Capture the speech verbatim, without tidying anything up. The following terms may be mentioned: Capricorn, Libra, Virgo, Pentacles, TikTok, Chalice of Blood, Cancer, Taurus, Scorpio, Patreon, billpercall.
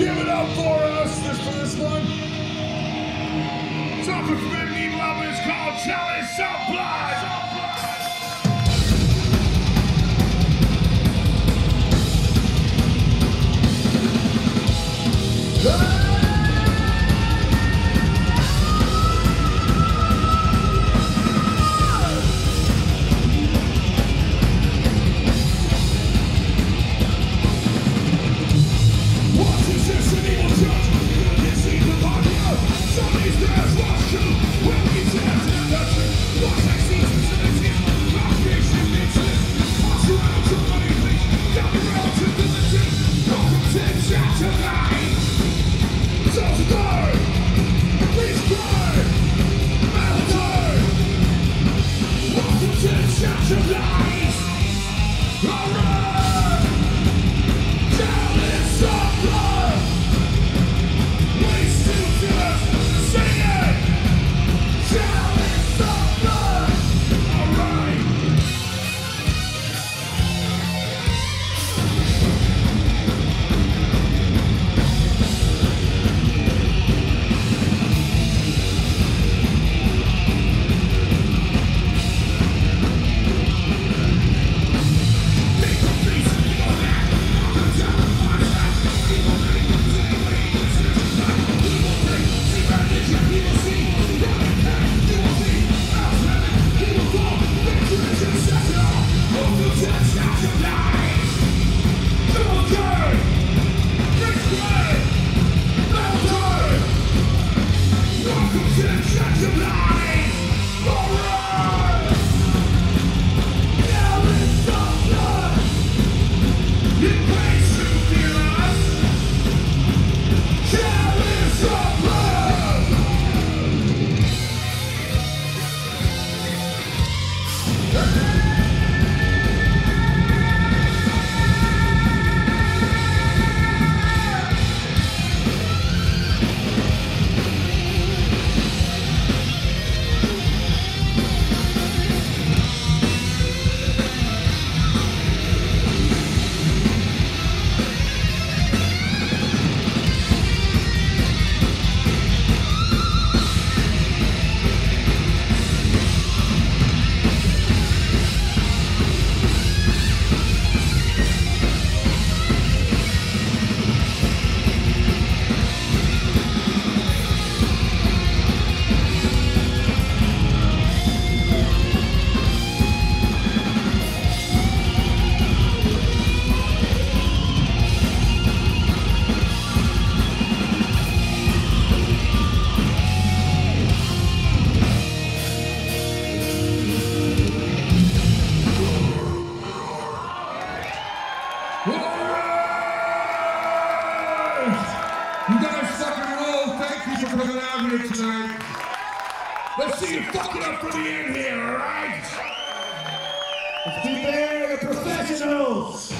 Give it up for us, just for this one. Something for fifteen love is called Chalice of Blood. You guys fucking roll. Thank you for coming out here tonight. Let's see you fuck it up for the end here, alright? Let's be there, the professionals.